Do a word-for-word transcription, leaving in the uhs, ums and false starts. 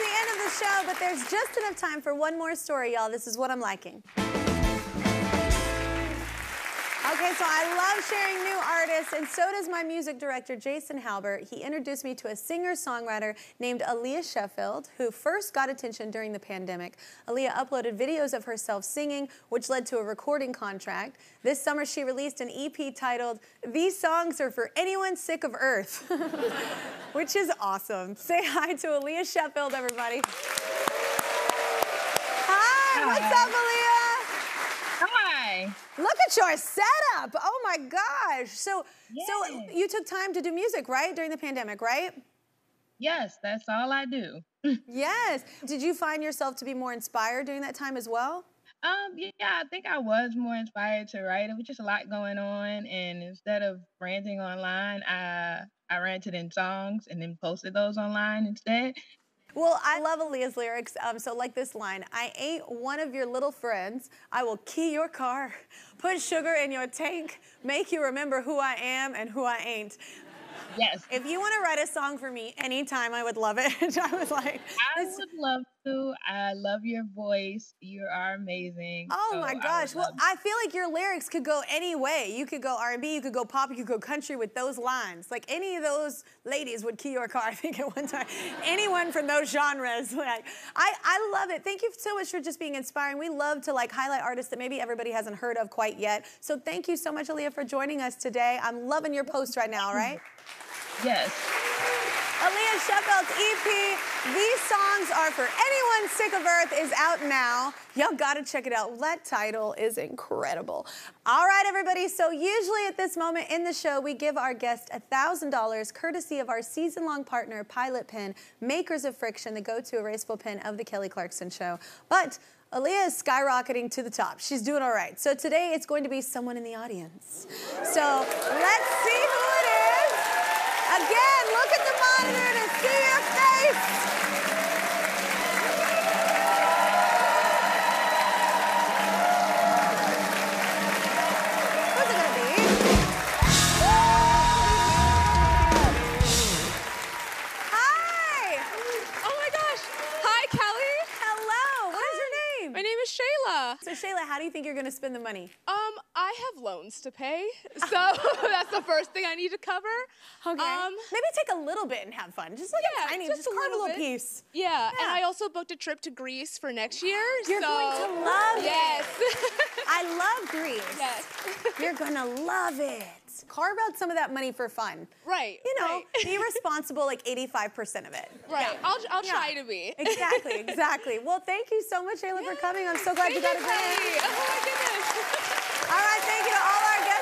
reached the end of the show, but there's just enough time for one more story, y'all. This is what I'm liking. Okay, so I love sharing new artists, and so does my music director, Jason Halbert. He introduced me to a singer-songwriter named Aliah Sheffield, who first got attention during the pandemic. Aliah uploaded videos of herself singing, which led to a recording contract. This summer, she released an E P titled, These Songs Are For Anyone Sick of Earth, which is awesome. Say hi to Aliah Sheffield, everybody. Hi, what's up, Aliah? Look at your setup. Oh my gosh. So, yes. so you took time to do music, right? During the pandemic, right? Yes, that's all I do. Yes. Did you find yourself to be more inspired during that time as well? Um, yeah, I think I was more inspired to write. It was just a lot going on. And instead of ranting online, I, I ranted in songs and then posted those online instead. Well, I love Aliah's lyrics, um, so like this line, I ain't one of your little friends. I will key your car, put sugar in your tank, make you remember who I am and who I ain't. Yes. If you want to write a song for me anytime, I would love it. I was like... I would love to. I love your voice. You are amazing. Oh, so my gosh. I well, I feel like your lyrics could go any way. You could go R and B, you could go pop, you could go country with those lines. Like, any of those ladies would key your car, I think, at one time. Anyone from those genres. Like, I, I love it. Thank you so much for just being inspiring. We love to, like, highlight artists that maybe everybody hasn't heard of quite yet. So thank you so much, Aliah, for joining us today. I'm loving your post right now, all right? Yes. Aliah Sheffield's E P, These Songs Are For Anyone Sick of Earth, is out now. Y'all gotta check it out. That title is incredible. All right, everybody, so usually at this moment in the show, we give our guest one thousand dollars courtesy of our season-long partner, Pilot Pen, makers of Friction, the go-to erasable pen of The Kelly Clarkson Show. But Aliah is skyrocketing to the top. She's doing all right. So today, it's going to be someone in the audience. So let's see who it is. Again, look at the monitor to see your face. Who's it gonna be? Hi. Oh my gosh. Hi, Kelly. Hello. What Hi. is your name? My name is Shayla. So Shayla, how do you think you're gonna spend the money? Um. I have loans to pay, so that's the first thing I need to cover. Okay. Um, Maybe take a little bit and have fun. Just like yeah, a tiny, just, just a little, little piece. Yeah. yeah, and I also booked a trip to Greece for next year. You're so. going to love yes. it. Yes. I love Greece. Yes. You're going to love it. Carve out some of that money for fun. Right. You know, right. be responsible like eighty-five percent of it. Right. Yeah. I'll, I'll yeah. try to be. Exactly, exactly. Well, thank you so much, Shayla, yeah. for coming. I'm so glad thank you got a grand. Oh, my goodness. All right, thank you to all our guests.